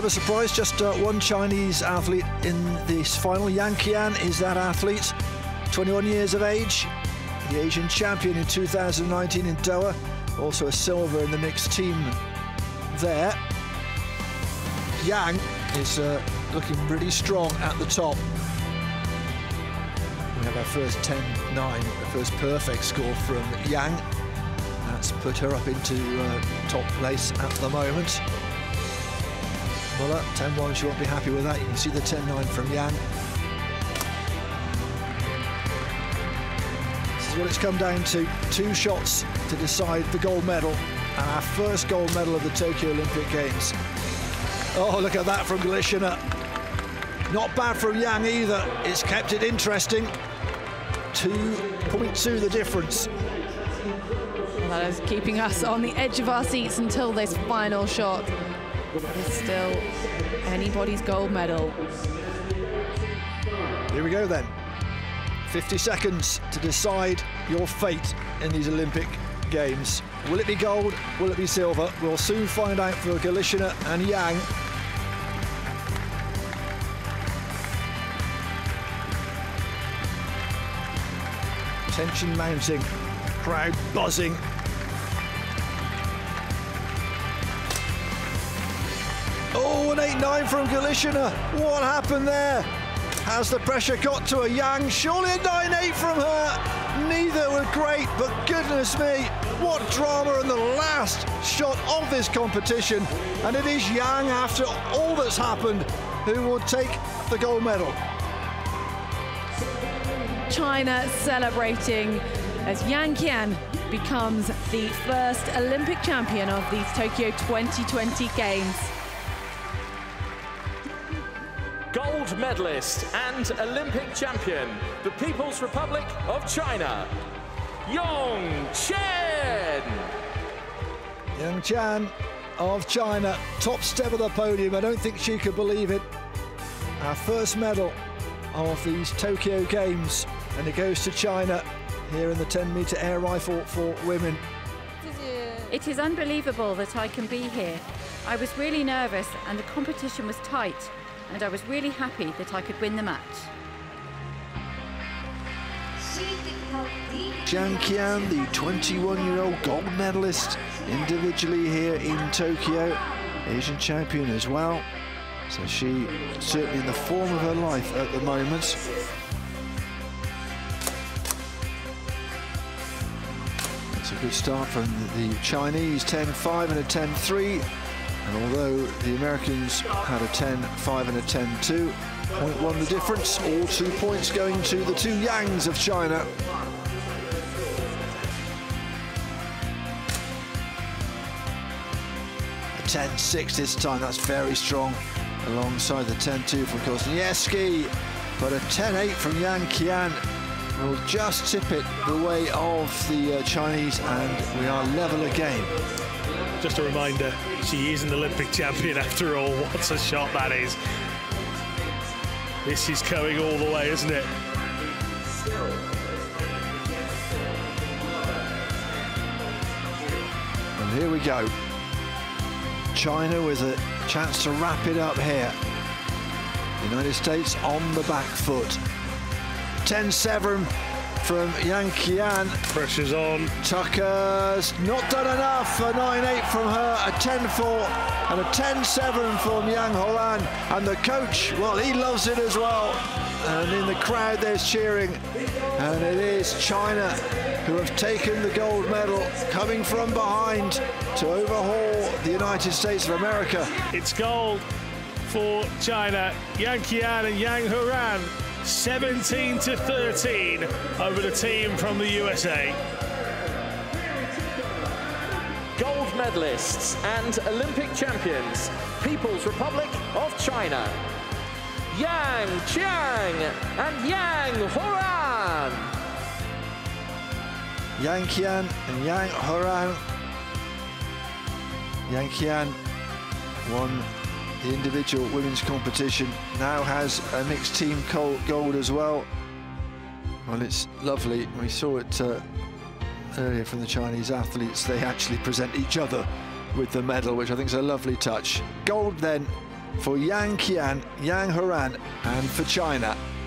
bit of a surprise, just one Chinese athlete in this final. Yang Qian is that athlete, 21 years of age, the Asian champion in 2019 in Doha, also a silver in the mixed team there. Yang is looking really strong at the top. We have our first 10.9, the first perfect score from Yang. That's put her up into top place at the moment. Muller, 10.1, she won't be happy with that. You can see the 10.9 from Yang. This is what it's come down to. Two shots to decide the gold medal, and our first gold medal of the Tokyo Olympic Games. Oh, look at that from Galashina. Not bad from Yang either. It's kept it interesting. 2.2 the difference. That is keeping us on the edge of our seats until this final shot. It's still anybody's gold medal. Here we go then. 50 seconds to decide your fate in these Olympic Games. Will it be gold? Will it be silver? We'll soon find out for Galashina and Yang. Tension mounting, crowd buzzing. Oh, an 8.9 from Galashina. What happened there? Has the pressure got to her? Yang? Surely a 9.8 from her. Neither were great, but goodness me, what drama in the last shot of this competition. And it is Yang, after all that's happened, who will take the gold medal. China celebrating as Yang Qian becomes the first Olympic champion of these Tokyo 2020 Games. Gold medalist and Olympic champion, the People's Republic of China, Yang Qian. Yang Qian of China, top step of the podium. I don't think she could believe it. Our first medal of these Tokyo Games, and it goes to China here in the 10-meter air rifle for women. It is unbelievable that I can be here. I was really nervous and the competition was tight, and I was really happy that I could win the match. Yang Qian, the 21-year-old gold medalist, individually here in Tokyo, Asian champion as well. So she certainly in the form of her life at the moment. That's a good start from the Chinese, 10.5 and a 10.3. And although the Americans had a 10.5 and a 10.2, 0.1 the difference, all 2 points going to the two Yangs of China. A 10.6 this time, that's very strong, alongside the 10.2 from Kuznetsov. But a 10.8 from Yang Qian will just tip it the way of the Chinese, and we are level again. Just a reminder, she is an Olympic champion after all. What a shot that is. This is going all the way, isn't it? And here we go. China with a chance to wrap it up here. United States on the back foot. 10.7. From Yang Qian. Pressure's on. Tucker's not done enough. A 9.8 from her, a 10.4, and a 10.7 from Yang Haoran. And the coach, well, he loves it as well. And in the crowd, there's cheering. And it is China who have taken the gold medal, coming from behind to overhaul the United States of America. It's gold for China. Yang Qian and Yang Haoran. 17 to 13 over the team from the USA. Gold medalists and Olympic champions, People's Republic of China, Yang Qian and Yang Haoran. Yang Qian and Yang Haoran. Yang Qian won the individual women's competition, now has a mixed team gold as well. Well, it's lovely. We saw it earlier from the Chinese athletes. They actually present each other with the medal, which I think is a lovely touch. Gold then for Yang Qian, Yang Haoran, and for China.